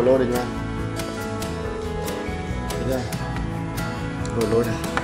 el olor, ya. Mira, el olor.